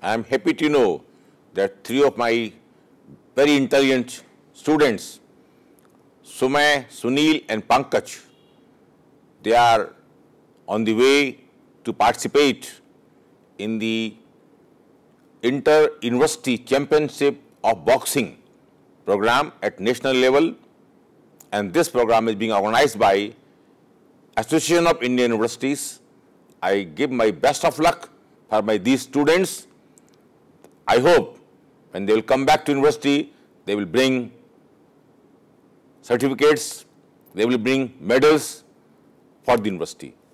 I am happy to know that three of my very intelligent students, Sumay, Sunil and Pankaj, they are on the way to participate in the Inter-University Championship of Boxing program at national level, and this program is being organized by Association of Indian Universities. I give my best of luck for these students. I hope when they will come back to university, they will bring certificates, they will bring medals for the university.